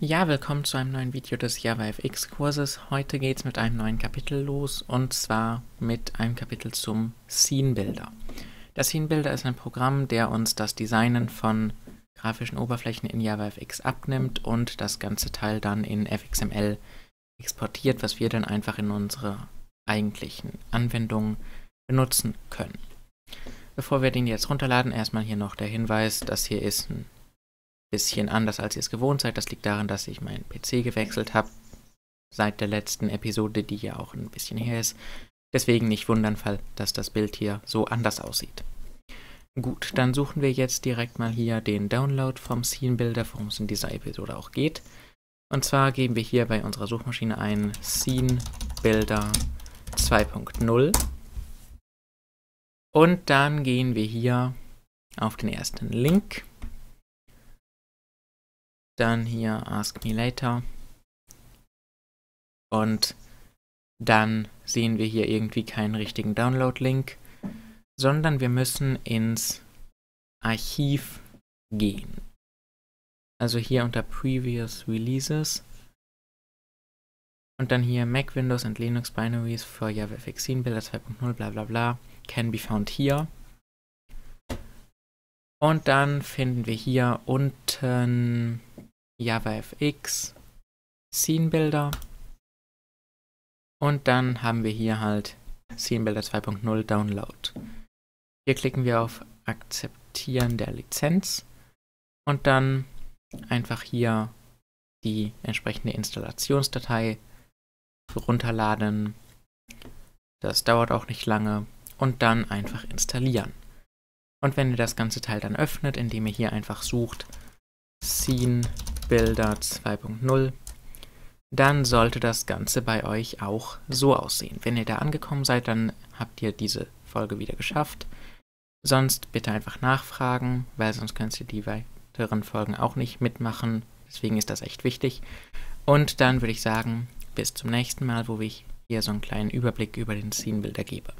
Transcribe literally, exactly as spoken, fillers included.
Ja, willkommen zu einem neuen Video des JavaFX-Kurses. Heute geht es mit einem neuen Kapitel los, und zwar mit einem Kapitel zum Scene Builder. Der Scene Builder ist ein Programm, der uns das Designen von grafischen Oberflächen in JavaFX abnimmt und das ganze Teil dann in F X M L exportiert, was wir dann einfach in unsere eigentlichen Anwendungen benutzen können. Bevor wir den jetzt runterladen, erstmal hier noch der Hinweis, das hier ist ein bisschen anders, als ihr es gewohnt seid. Das liegt daran, dass ich meinen P C gewechselt habe seit der letzten Episode, die ja auch ein bisschen her ist. Deswegen nicht wundern, dass das Bild hier so anders aussieht. Gut, dann suchen wir jetzt direkt mal hier den Download vom Scene Builder, worum es in dieser Episode auch geht. Und zwar geben wir hier bei unserer Suchmaschine ein Scene Builder zwei punkt null. Und dann gehen wir hier auf den ersten Link. Dann hier Ask Me Later. Und dann sehen wir hier irgendwie keinen richtigen Download-Link, sondern wir müssen ins Archiv gehen. Also hier unter Previous Releases. Und dann hier Mac, Windows und Linux Binaries for JavaFX Scene Builder zwei punkt null, bla bla bla, can be found here. Und dann finden wir hier unten JavaFX Scene Builder. Und dann haben wir hier halt Scene Builder zwei punkt null Download. Hier klicken wir auf Akzeptieren der Lizenz und dann einfach hier die entsprechende Installationsdatei runterladen. Das dauert auch nicht lange. Und dann einfach installieren. Und wenn ihr das ganze Teil dann öffnet, indem ihr hier einfach sucht Scene Builder zwei punkt null, dann sollte das Ganze bei euch auch so aussehen. Wenn ihr da angekommen seid, dann habt ihr diese Folge wieder geschafft. Sonst bitte einfach nachfragen, weil sonst könnt ihr die weiteren Folgen auch nicht mitmachen. Deswegen ist das echt wichtig. Und dann würde ich sagen, bis zum nächsten Mal, wo ich hier so einen kleinen Überblick über den Scene Builder gebe.